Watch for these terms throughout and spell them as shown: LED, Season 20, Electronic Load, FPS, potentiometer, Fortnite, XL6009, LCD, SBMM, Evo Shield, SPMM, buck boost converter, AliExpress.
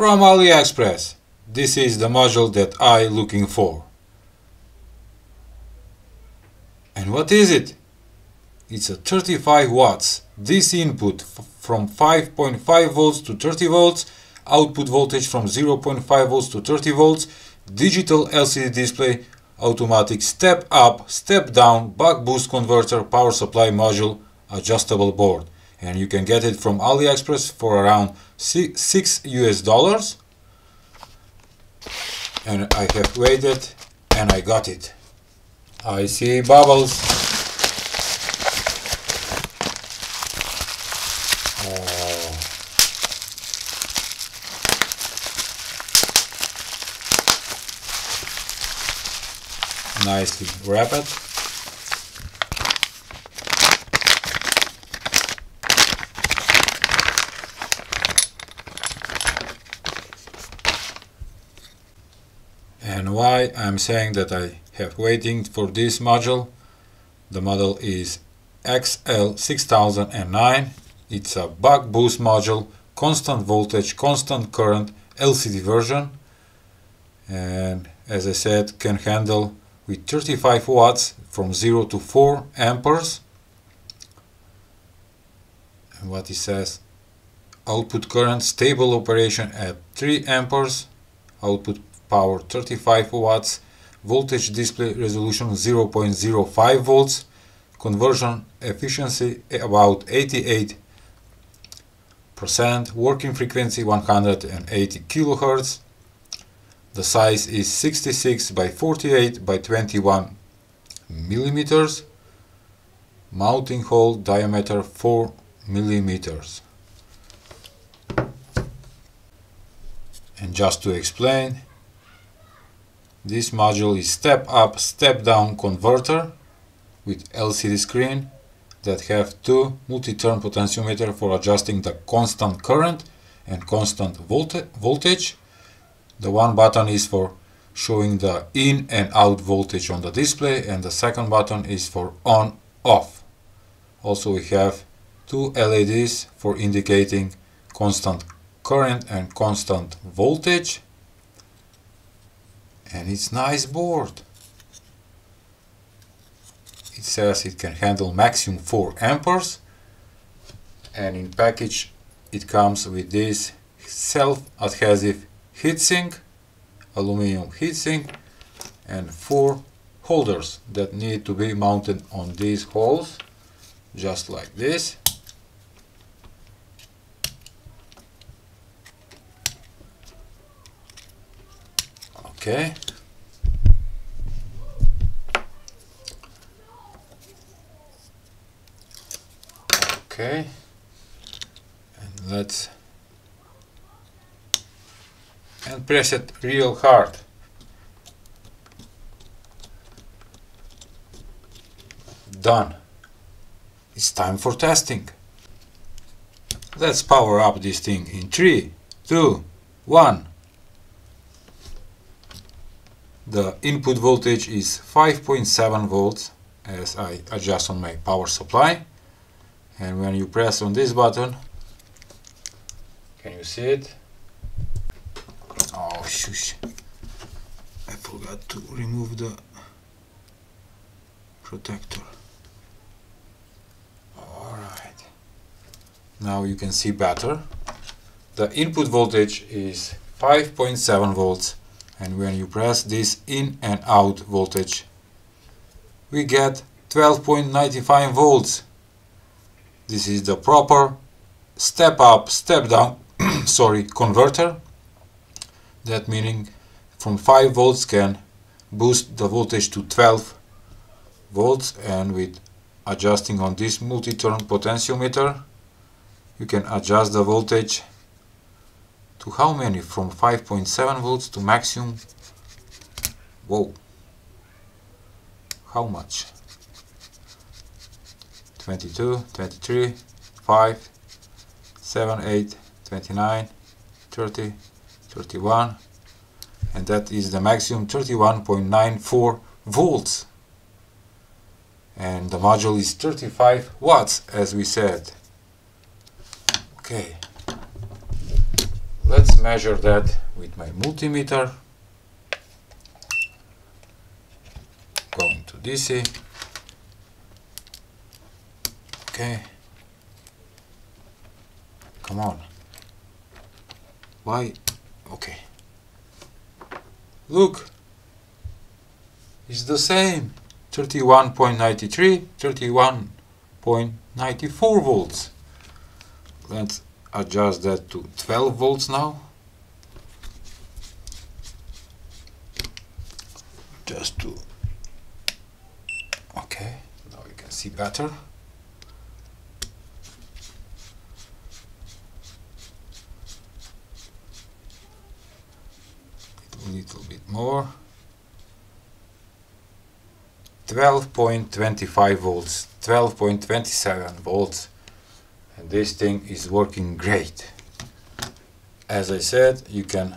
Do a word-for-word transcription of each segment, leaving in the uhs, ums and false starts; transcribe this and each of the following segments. from AliExpress. This is the module that I looking for. And what is it? It's a thirty-five watts D C input from five point five volts to thirty volts, output voltage from zero point five volts to thirty volts, digital L C D display, automatic step up, step down, buck boost converter, power supply module, adjustable board. And you can get it from AliExpress for around six U S dollars. And I have waited and I got it. I see bubbles. Oh. Nicely wrapped. And why I'm saying that I have waiting for this module. The model is X L six thousand nine. It's a buck boost module, constant voltage, constant current, L C D version, and as I said, can handle with thirty-five watts from zero to four amperes. And what it says, output current stable operation at three amperes, output power thirty-five watts, voltage display resolution zero point zero five volts, conversion efficiency about eighty-eight percent, working frequency one hundred eighty kilohertz. The size is sixty-six by forty-eight by twenty-one millimeters. Mounting hole diameter four millimeters. And just to explain, this module is step up, step down converter with L C D screen that have two multi-turn potentiometer for adjusting the constant current and constant volta voltage. The one button is for showing the in and out voltage on the display, and the second button is for on off. Also we have two L E Ds for indicating constant current and constant voltage. And it's nice board. It says it can handle maximum four amperes, and in package it comes with this self-adhesive heatsink, aluminum heatsink, and four holders that need to be mounted on these holes, just like this. Okay. Okay. And let's and press it real hard. Done. It's time for testing. Let's power up this thing in three, two, one. The input voltage is five point seven volts, as I adjust on my power supply. And when you press on this button, can you see it? Oh, shush. I forgot to remove the protector. Alright. Now you can see better. The input voltage is five point seven volts. And when you press this in and out voltage, we get twelve point nine five volts. This is the proper step up, step down, sorry, converter. That meaning from five volts can boost the voltage to twelve volts, and with adjusting on this multi-turn potentiometer, you can adjust the voltage to how many? From five point seven volts to maximum. Whoa. How much? twenty-two, twenty-three, five, seven, eight, twenty-nine, thirty, thirty-one. And that is the maximum, thirty-one point nine four volts. And the module is thirty-five watts, as we said. Okay. let's measure that with my multimeter. Going to D C. Okay. Come on. Why? Okay. Look. It's the same. thirty-one point nine three, thirty-one point nine four volts. Let's adjust that to twelve volts now. Just to. Okay. Now you can see better. A little bit more. twelve point two five volts, twelve point two seven volts, and this thing is working great. As I said, you can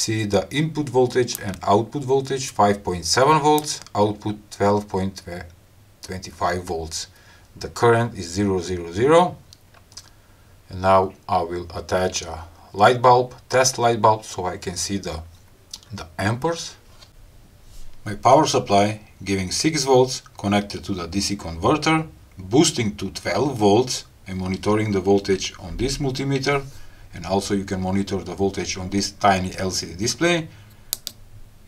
see the input voltage and output voltage, five point seven volts, output twelve point two five volts. The current is zero zero zero, and now I will attach a light bulb, test light bulb, so I can see the, the amperes. My power supply giving six volts connected to the D C converter, boosting to twelve volts and monitoring the voltage on this multimeter, and also you can monitor the voltage on this tiny L C D display.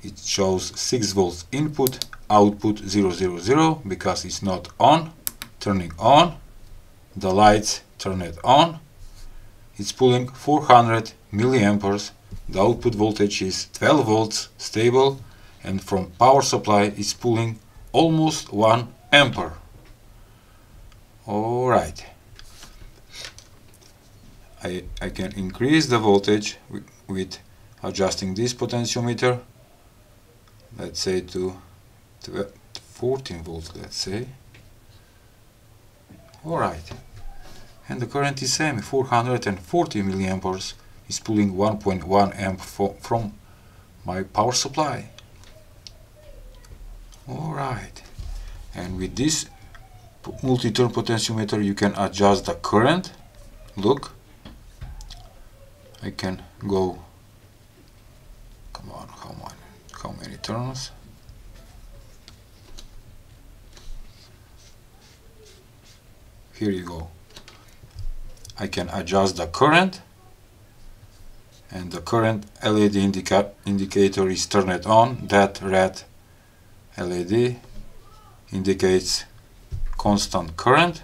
It shows six volts input, output zero zero zero because it's not on, turning on, the lights turn it on, it's pulling four hundred milliamperes, the output voltage is twelve volts stable, and from power supply it's pulling almost one ampere. All right, I, I can increase the voltage with, with adjusting this potentiometer, let's say to fourteen volts, let's say. All right, and the current is same, four hundred forty milliamperes, is pulling one point one amp for, from my power supply. Alright, and with this multi-turn potentiometer you can adjust the current. Look, I can go, come on, how many, how many turns? Here you go. I can adjust the current, and the current L E D indica indicator is turned on, that red L E D indicates constant current,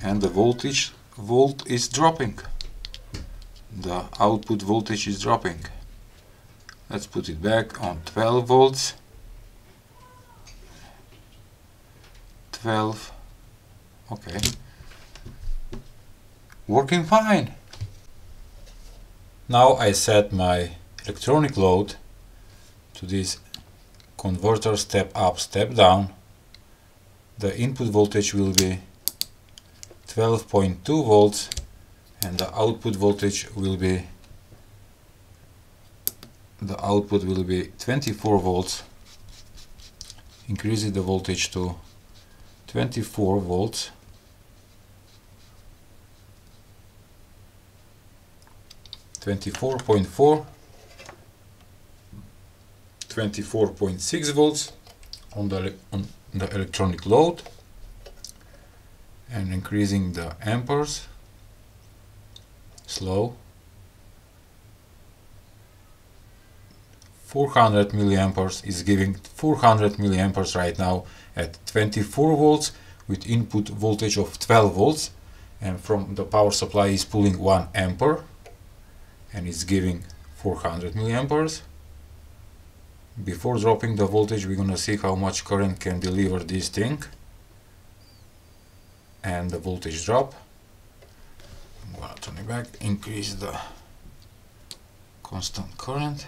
and the voltage volt is dropping. The output voltage is dropping. Let's put it back on twelve volts. twelve. Okay. Working fine. Now I set my electronic load to this converter, step up, step down. The input voltage will be twelve point two volts and the output voltage will be the output will be twenty-four volts. Increase the voltage to twenty-four volts. twenty-four point four, twenty-four point six volts on the, on the electronic load, and increasing the amperes, slow, four hundred milliamperes is giving four hundred milliamperes right now at twenty-four volts with input voltage of twelve volts, and from the power supply is pulling one ampere and it's giving four hundred milliamperes. Before dropping the voltage, we're gonna see how much current can deliver this thing. And the voltage drop. I'm gonna turn it back, increase the constant current.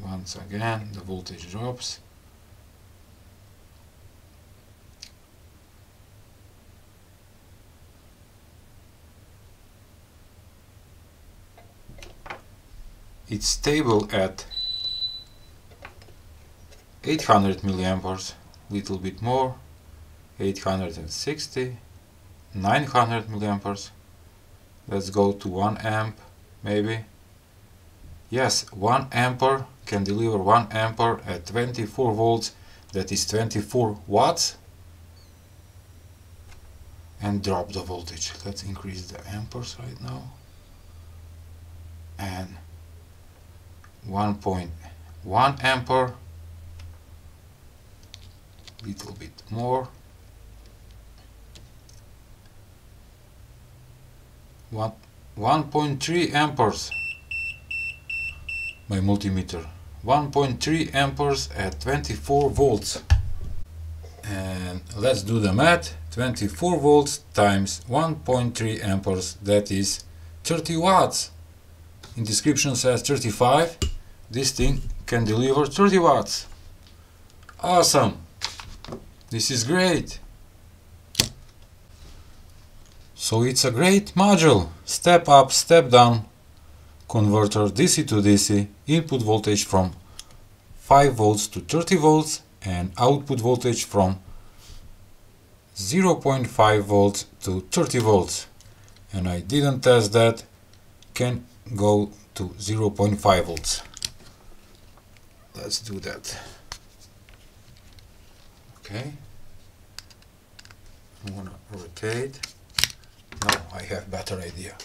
Once again, the voltage drops. It's stable at eight hundred milliamperes, little bit more, eight hundred sixty, nine hundred milliamperes. Let's go to one amp maybe. Yes, one ampere can deliver one ampere at twenty-four volts, that is twenty-four watts. And drop the voltage. Let's increase the amperes right now. And one point one ampere, little bit more, one point three amperes. My multimeter, one point three amperes at twenty-four volts. And let's do the math. Twenty-four volts times one point three amperes, that is thirty watts. In description says thirty-five. This thing can deliver thirty watts. Awesome! This is great. So it's a great module. Step up, step down converter, D C to D C, input voltage from five volts to thirty volts, and output voltage from zero point five volts to thirty volts. And I didn't test that. Can go to zero point five volts. Let's do that. Okay. I'm gonna rotate. Now I have better idea.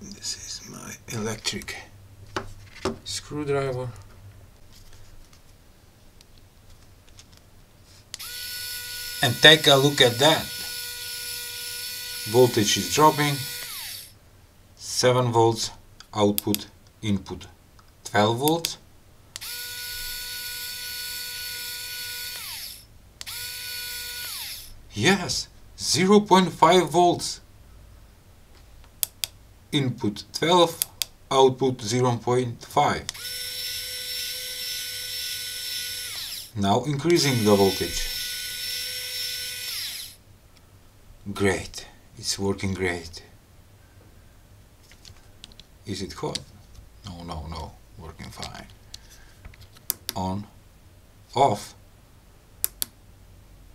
This is my electric screwdriver. And take a look at that. Voltage is dropping. seven volts output, input twelve volts. Yes, zero point five volts. Input twelve, output zero point five. Now increasing the voltage. Great, it's working great. Is it hot? No, no, no, working fine. On, off,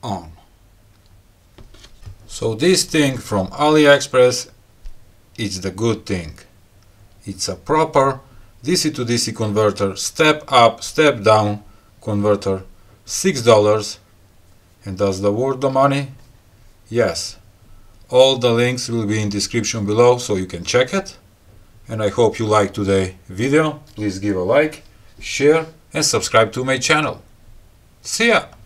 on. So this thing from AliExpress is the good thing. It's a proper D C to D C converter, step up, step down converter, six dollars. And does the worth the money? Yes. All the links will be in description below, so you can check it. And I hope you liked today's video. Please give a like, share, and subscribe to my channel. See ya!